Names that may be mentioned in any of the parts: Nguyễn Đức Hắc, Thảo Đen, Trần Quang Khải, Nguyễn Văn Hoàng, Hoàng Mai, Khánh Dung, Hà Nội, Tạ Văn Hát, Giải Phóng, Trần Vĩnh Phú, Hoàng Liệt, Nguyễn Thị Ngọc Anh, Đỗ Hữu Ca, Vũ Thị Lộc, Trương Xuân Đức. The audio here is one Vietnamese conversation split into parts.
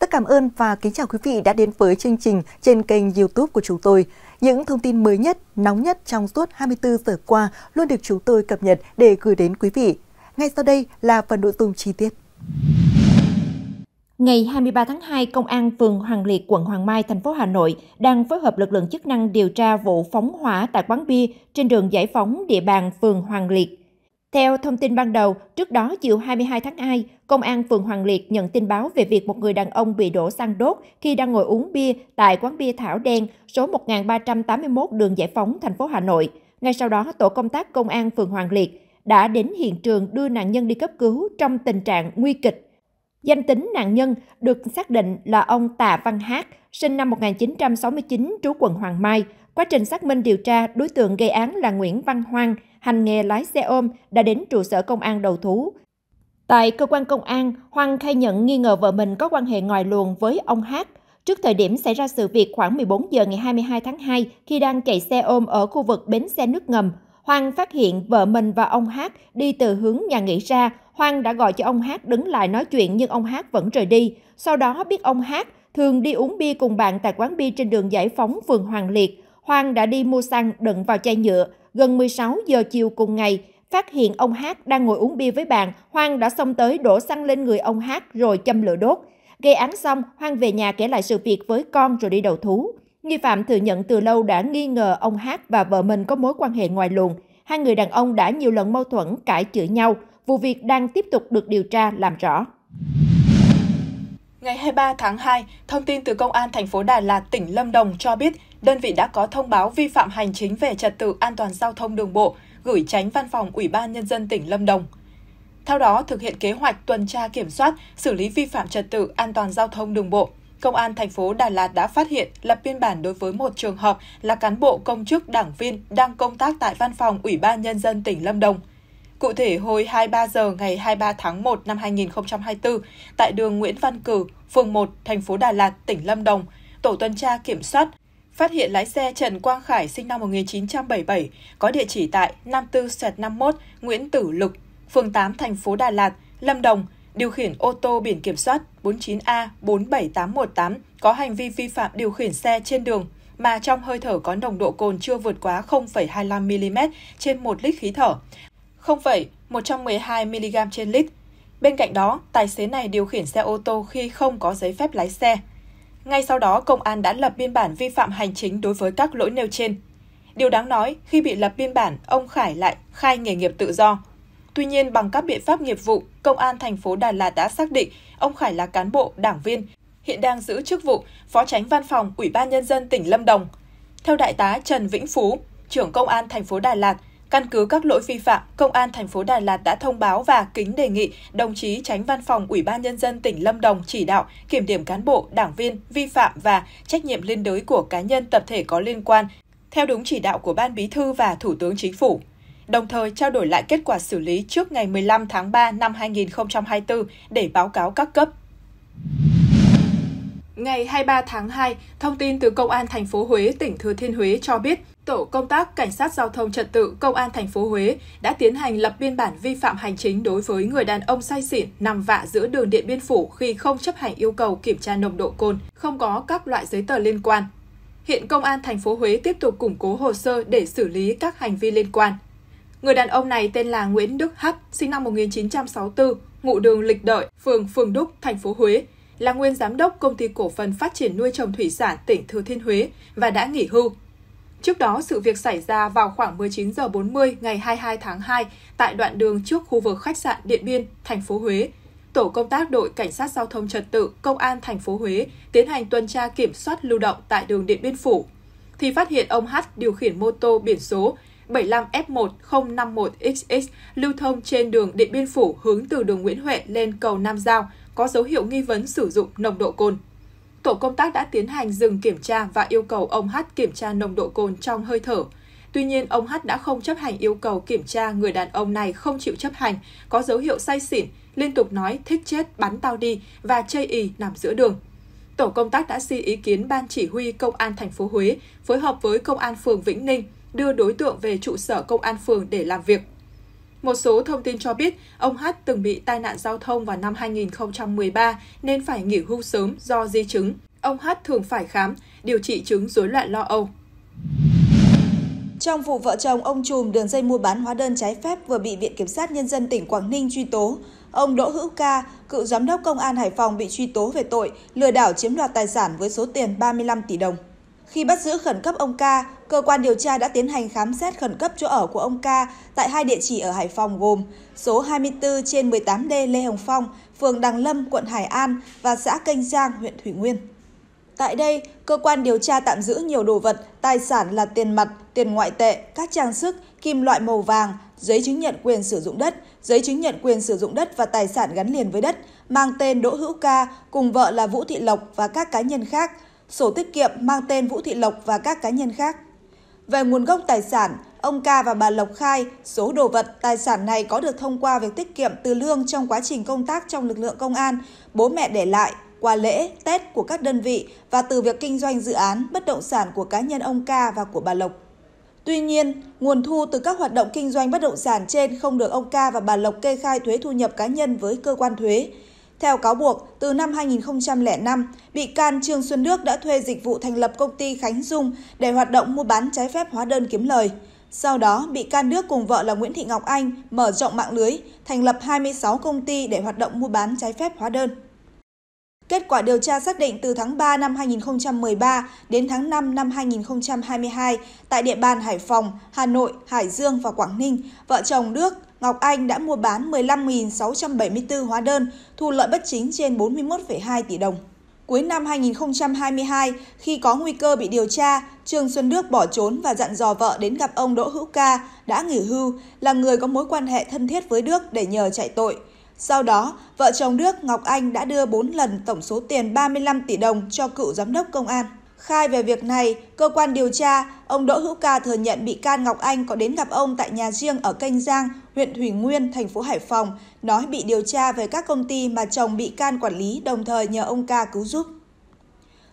Rất cảm ơn và kính chào quý vị đã đến với chương trình trên kênh YouTube của chúng tôi. Những thông tin mới nhất, nóng nhất trong suốt 24 giờ qua luôn được chúng tôi cập nhật để gửi đến quý vị. Ngay sau đây là phần nội dung chi tiết. Ngày 23 tháng 2, Công an phường Hoàng Liệt, quận Hoàng Mai, thành phố Hà Nội đang phối hợp lực lượng chức năng điều tra vụ phóng hỏa tại quán bia trên đường Giải Phóng, địa bàn phường Hoàng Liệt. Theo thông tin ban đầu, trước đó chiều 22 tháng 2, Công an phường Hoàng Liệt nhận tin báo về việc một người đàn ông bị đổ xăng đốt khi đang ngồi uống bia tại quán bia Thảo Đen, số 1381 đường Giải Phóng, thành phố Hà Nội. Ngay sau đó, tổ công tác Công an phường Hoàng Liệt đã đến hiện trường đưa nạn nhân đi cấp cứu trong tình trạng nguy kịch. Danh tính nạn nhân được xác định là ông Tạ Văn Hát, sinh năm 1969, trú quận Hoàng Mai. Quá trình xác minh điều tra, đối tượng gây án là Nguyễn Văn Hoàng, hành nghề lái xe ôm, đã đến trụ sở công an đầu thú. Tại cơ quan công an, Hoàng khai nhận nghi ngờ vợ mình có quan hệ ngoài luồng với ông Hát. Trước thời điểm xảy ra sự việc khoảng 14 giờ ngày 22 tháng 2, khi đang chạy xe ôm ở khu vực bến xe nước ngầm, Hoàng phát hiện vợ mình và ông Hát đi từ hướng nhà nghỉ ra. Hoàng đã gọi cho ông Hát đứng lại nói chuyện nhưng ông Hát vẫn rời đi. Sau đó biết ông Hát thường đi uống bia cùng bạn tại quán bia trên đường Giải Phóng, phường Hoàng Liệt, Hoàng đã đi mua xăng đựng vào chai nhựa. Gần 16 giờ chiều cùng ngày, phát hiện ông Hát đang ngồi uống bia với bạn, Hoàng đã xông tới đổ xăng lên người ông Hát rồi châm lửa đốt. Gây án xong, Hoàng về nhà kể lại sự việc với con rồi đi đầu thú. Nghi phạm thừa nhận từ lâu đã nghi ngờ ông Hát và vợ mình có mối quan hệ ngoài luồng. Hai người đàn ông đã nhiều lần mâu thuẫn, cãi chửi nhau. Vụ việc đang tiếp tục được điều tra làm rõ. Ngày 23 tháng 2, thông tin từ Công an thành phố Đà Lạt, tỉnh Lâm Đồng cho biết đơn vị đã có thông báo vi phạm hành chính về trật tự an toàn giao thông đường bộ gửi Chánh Văn phòng Ủy ban Nhân dân tỉnh Lâm Đồng. Theo đó, thực hiện kế hoạch tuần tra kiểm soát, xử lý vi phạm trật tự an toàn giao thông đường bộ, Công an thành phố Đà Lạt đã phát hiện lập biên bản đối với một trường hợp là cán bộ công chức đảng viên đang công tác tại Văn phòng Ủy ban Nhân dân tỉnh Lâm Đồng. Cụ thể, hồi 23 giờ ngày 23 tháng 1 năm 2024, tại đường Nguyễn Văn Cử, phường 1, thành phố Đà Lạt, tỉnh Lâm Đồng, tổ tuần tra kiểm soát phát hiện lái xe Trần Quang Khải sinh năm 1977 có địa chỉ tại 54/51 Nguyễn Tử Lực, phường 8, thành phố Đà Lạt, Lâm Đồng, điều khiển ô tô biển kiểm soát 49A47818 có hành vi vi phạm điều khiển xe trên đường mà trong hơi thở có nồng độ cồn chưa vượt quá 0,25 mm trên 1 lít khí thở, 0,112 mg trên lít. Bên cạnh đó, tài xế này điều khiển xe ô tô khi không có giấy phép lái xe. Ngay sau đó, công an đã lập biên bản vi phạm hành chính đối với các lỗi nêu trên. Điều đáng nói, khi bị lập biên bản, ông Khải lại khai nghề nghiệp tự do. Tuy nhiên, bằng các biện pháp nghiệp vụ, Công an thành phố Đà Lạt đã xác định ông Khải là cán bộ, đảng viên, hiện đang giữ chức vụ Phó Chánh Văn phòng Ủy ban Nhân dân tỉnh Lâm Đồng. Theo Đại tá Trần Vĩnh Phú, trưởng Công an thành phố Đà Lạt, căn cứ các lỗi vi phạm, Công an thành phố Đà Lạt đã thông báo và kính đề nghị đồng chí Chánh Văn phòng Ủy ban Nhân dân tỉnh Lâm Đồng chỉ đạo kiểm điểm cán bộ, đảng viên vi phạm và trách nhiệm liên đới của cá nhân, tập thể có liên quan theo đúng chỉ đạo của Ban Bí thư và Thủ tướng Chính phủ. Đồng thời trao đổi lại kết quả xử lý trước ngày 15 tháng 3 năm 2024 để báo cáo các cấp. Ngày 23 tháng 2, thông tin từ Công an thành phố Huế, tỉnh Thừa Thiên Huế cho biết, tổ công tác cảnh sát giao thông trật tự Công an thành phố Huế đã tiến hành lập biên bản vi phạm hành chính đối với người đàn ông say xỉn nằm vạ giữa đường Điện Biên Phủ khi không chấp hành yêu cầu kiểm tra nồng độ cồn, không có các loại giấy tờ liên quan. Hiện Công an thành phố Huế tiếp tục củng cố hồ sơ để xử lý các hành vi liên quan. Người đàn ông này tên là Nguyễn Đức Hắc, sinh năm 1964, ngụ đường Lịch Đợi, phường Phường Đúc, thành phố Huế, là nguyên giám đốc Công ty Cổ phần Phát triển Nuôi trồng Thủy sản tỉnh Thừa Thiên Huế và đã nghỉ hưu. Trước đó, sự việc xảy ra vào khoảng 19h40 ngày 22 tháng 2 tại đoạn đường trước khu vực khách sạn Điện Biên, thành phố Huế. Tổ công tác đội cảnh sát giao thông trật tự Công an thành phố Huế tiến hành tuần tra kiểm soát lưu động tại đường Điện Biên Phủ thì phát hiện ông Hát điều khiển mô tô biển số 75F1051XX lưu thông trên đường Điện Biên Phủ hướng từ đường Nguyễn Huệ lên cầu Nam Giao, có dấu hiệu nghi vấn sử dụng nồng độ cồn. Tổ công tác đã tiến hành dừng kiểm tra và yêu cầu ông Hát kiểm tra nồng độ cồn trong hơi thở. Tuy nhiên, ông Hát đã không chấp hành yêu cầu kiểm tra, người đàn ông này không chịu chấp hành, có dấu hiệu say xỉn, liên tục nói thích chết, bắn tao đi và chây ì nằm giữa đường. Tổ công tác đã xin ý kiến Ban Chỉ huy Công an thành phố Huế phối hợp với Công an phường Vĩnh Ninh đưa đối tượng về trụ sở Công an phường để làm việc. Một số thông tin cho biết, ông Hát từng bị tai nạn giao thông vào năm 2013 nên phải nghỉ hưu sớm do di chứng. Ông Hát thường phải khám, điều trị chứng rối loạn lo âu. Trong vụ vợ chồng ông trùm đường dây mua bán hóa đơn trái phép vừa bị Viện Kiểm sát Nhân dân tỉnh Quảng Ninh truy tố, ông Đỗ Hữu Ca, cựu giám đốc công an Hải Phòng bị truy tố về tội lừa đảo chiếm đoạt tài sản với số tiền 35 tỷ đồng. Khi bắt giữ khẩn cấp ông Ca, cơ quan điều tra đã tiến hành khám xét khẩn cấp chỗ ở của ông Ca tại hai địa chỉ ở Hải Phòng gồm số 24/18D Lê Hồng Phong, phường Đằng Lâm, quận Hải An và xã Kênh Giang, huyện Thủy Nguyên. Tại đây, cơ quan điều tra tạm giữ nhiều đồ vật, tài sản là tiền mặt, tiền ngoại tệ, các trang sức, kim loại màu vàng, giấy chứng nhận quyền sử dụng đất, giấy chứng nhận quyền sử dụng đất và tài sản gắn liền với đất, mang tên Đỗ Hữu Ca cùng vợ là Vũ Thị Lộc và các cá nhân khác, sổ tiết kiệm mang tên Vũ Thị Lộc và các cá nhân khác. Về nguồn gốc tài sản, ông Ca và bà Lộc khai số đồ vật, tài sản này có được thông qua việc tiết kiệm từ lương trong quá trình công tác trong lực lượng công an, bố mẹ để lại, quà lễ, Tết của các đơn vị và từ việc kinh doanh dự án, bất động sản của cá nhân ông Ca và của bà Lộc. Tuy nhiên, nguồn thu từ các hoạt động kinh doanh bất động sản trên không được ông Ca và bà Lộc kê khai thuế thu nhập cá nhân với cơ quan thuế. Theo cáo buộc, từ năm 2005, bị can Trương Xuân Đức đã thuê dịch vụ thành lập công ty Khánh Dung để hoạt động mua bán trái phép hóa đơn kiếm lời. Sau đó, bị can Đức cùng vợ là Nguyễn Thị Ngọc Anh mở rộng mạng lưới, thành lập 26 công ty để hoạt động mua bán trái phép hóa đơn. Kết quả điều tra xác định từ tháng 3 năm 2013 đến tháng 5 năm 2022, tại địa bàn Hải Phòng, Hà Nội, Hải Dương và Quảng Ninh, vợ chồng Đức, Ngọc Anh đã mua bán 15.674 hóa đơn, thu lợi bất chính trên 41,2 tỷ đồng. Cuối năm 2022, khi có nguy cơ bị điều tra, Trương Xuân Đức bỏ trốn và dặn dò vợ đến gặp ông Đỗ Hữu Ca, đã nghỉ hưu, là người có mối quan hệ thân thiết với Đức để nhờ chạy tội. Sau đó, vợ chồng Đức, Ngọc Anh đã đưa 4 lần tổng số tiền 35 tỷ đồng cho cựu giám đốc công an. Khai về việc này, cơ quan điều tra, ông Đỗ Hữu Ca thừa nhận bị can Ngọc Anh có đến gặp ông tại nhà riêng ở Kênh Giang, huyện Thủy Nguyên, thành phố Hải Phòng, nói bị điều tra về các công ty mà chồng bị can quản lý đồng thời nhờ ông Ca cứu giúp.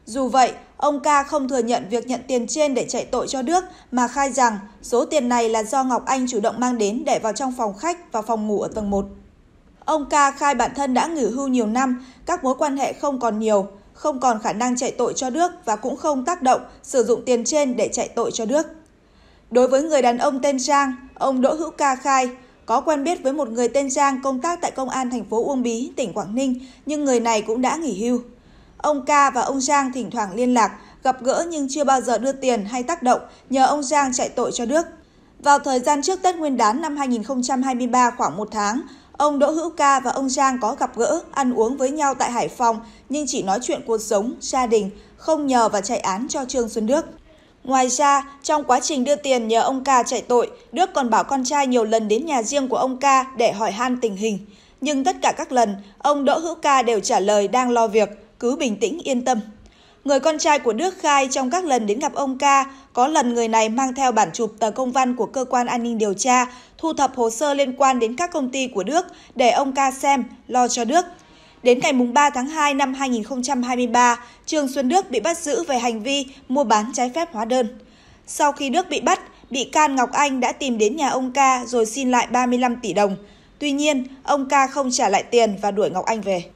Dù vậy, ông Ca không thừa nhận việc nhận tiền trên để chạy tội cho Đức mà khai rằng số tiền này là do Ngọc Anh chủ động mang đến để vào trong phòng khách và phòng ngủ ở tầng 1. Ông Ca khai bản thân đã nghỉ hưu nhiều năm, các mối quan hệ không còn nhiều, không còn khả năng chạy tội cho Đức và cũng không tác động sử dụng tiền trên để chạy tội cho Đức. Đối với người đàn ông tên Giang, ông Đỗ Hữu Ca khai có quen biết với một người tên Giang công tác tại công an thành phố Uông Bí, tỉnh Quảng Ninh, nhưng người này cũng đã nghỉ hưu. Ông Ca và ông Giang thỉnh thoảng liên lạc, gặp gỡ nhưng chưa bao giờ đưa tiền hay tác động, nhờ ông Giang chạy tội cho Đức. Vào thời gian trước Tết Nguyên đán năm 2023 khoảng 1 tháng, ông Đỗ Hữu Ca và ông Giang có gặp gỡ, ăn uống với nhau tại Hải Phòng nhưng chỉ nói chuyện cuộc sống, gia đình, không nhờ và chạy án cho Trương Xuân Đức. Ngoài ra, trong quá trình đưa tiền nhờ ông Ca chạy tội, Đức còn bảo con trai nhiều lần đến nhà riêng của ông Ca để hỏi han tình hình. Nhưng tất cả các lần, ông Đỗ Hữu Ca đều trả lời đang lo việc, cứ bình tĩnh yên tâm. Người con trai của Đức khai trong các lần đến gặp ông Ca, có lần người này mang theo bản chụp tờ công văn của cơ quan an ninh điều tra, thu thập hồ sơ liên quan đến các công ty của Đức để ông Ca xem, lo cho Đức. Đến ngày 3 tháng 2 năm 2023, Trương Xuân Đức bị bắt giữ về hành vi mua bán trái phép hóa đơn. Sau khi Đức bị bắt, bị can Ngọc Anh đã tìm đến nhà ông Ca rồi xin lại 35 tỷ đồng. Tuy nhiên, ông Ca không trả lại tiền và đuổi Ngọc Anh về.